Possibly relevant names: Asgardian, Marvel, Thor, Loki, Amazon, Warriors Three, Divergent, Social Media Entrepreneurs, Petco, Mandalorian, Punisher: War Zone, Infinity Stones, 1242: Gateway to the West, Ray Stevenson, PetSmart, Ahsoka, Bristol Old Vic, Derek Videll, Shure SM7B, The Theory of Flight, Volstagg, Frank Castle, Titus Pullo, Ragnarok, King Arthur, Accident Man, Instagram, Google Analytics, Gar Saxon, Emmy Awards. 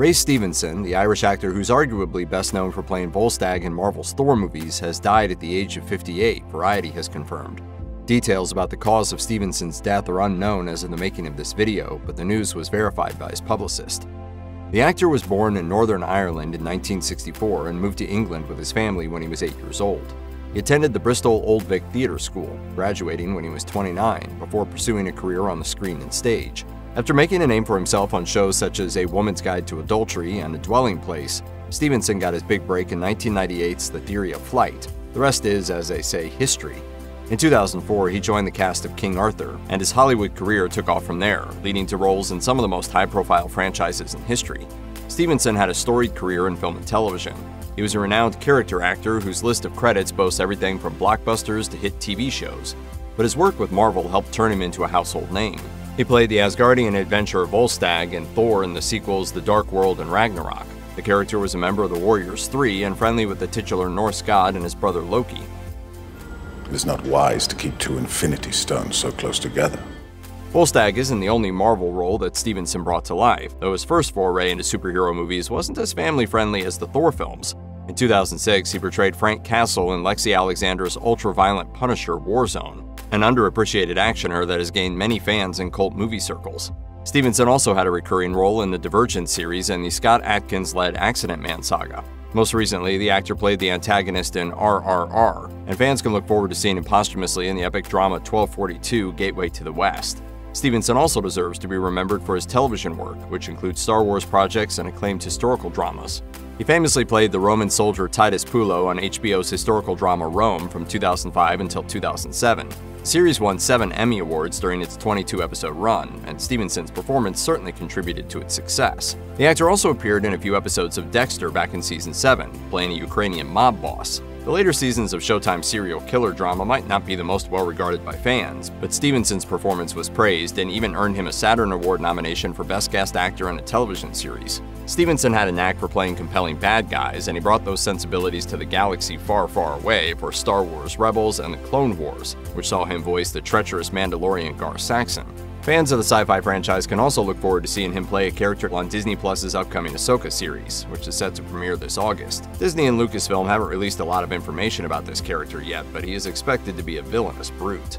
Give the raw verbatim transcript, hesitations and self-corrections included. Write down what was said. Ray Stevenson, the Irish actor who's arguably best known for playing Volstagg in Marvel's Thor movies, has died at the age of fifty-eight, Variety has confirmed. Details about the cause of Stevenson's death are unknown as of the making of this video, but the news was verified by his publicist. The actor was born in Northern Ireland in nineteen sixty-four and moved to England with his family when he was eight years old. He attended the Bristol Old Vic Theatre School, graduating when he was twenty-nine, before pursuing a career on the screen and stage. After making a name for himself on shows such as A Woman's Guide to Adultery and A Dwelling Place, Stevenson got his big break in nineteen ninety-eight's The Theory of Flight. The rest is, as they say, history. In two thousand four, he joined the cast of King Arthur, and his Hollywood career took off from there, leading to roles in some of the most high-profile franchises in history. Stevenson had a storied career in film and television. He was a renowned character actor whose list of credits boasts everything from blockbusters to hit T V shows, but his work with Marvel helped turn him into a household name. He played the Asgardian adventurer Volstagg and Thor in the sequels The Dark World and Ragnarok. The character was a member of the Warriors Three and friendly with the titular Norse god and his brother Loki. It is not wise to keep two Infinity Stones so close together. Volstagg isn't the only Marvel role that Stevenson brought to life, though his first foray into superhero movies wasn't as family-friendly as the Thor films. In two thousand six, he portrayed Frank Castle in Lexi Alexander's ultra-violent Punisher: War Zone, an underappreciated actioner that has gained many fans in cult movie circles. Stevenson also had a recurring role in the Divergent series and the Scott Atkins-led Accident Man saga. Most recently, the actor played the antagonist in R R R, and fans can look forward to seeing him posthumously in the epic drama twelve forty-two: Gateway to the West. Stevenson also deserves to be remembered for his television work, which includes Star Wars projects and acclaimed historical dramas. He famously played the Roman soldier Titus Pullo on H B O's historical drama Rome from two thousand five until two thousand seven. The series won seven Emmy Awards during its twenty-two episode run, and Stevenson's performance certainly contributed to its success. The actor also appeared in a few episodes of Dexter back in season seven, playing a Ukrainian mob boss. The later seasons of Showtime's serial killer drama might not be the most well-regarded by fans, but Stevenson's performance was praised and even earned him a Saturn Award nomination for Best Guest Actor in a Television Series. Stevenson had a knack for playing compelling bad guys, and he brought those sensibilities to the galaxy far, far away for Star Wars Rebels and the Clone Wars, which saw him voice the treacherous Mandalorian Gar Saxon. Fans of the sci-fi franchise can also look forward to seeing him play a character on Disney Plus's upcoming Ahsoka series, which is set to premiere this August. Disney and Lucasfilm haven't released a lot of information about this character yet, but he is expected to be a villainous brute.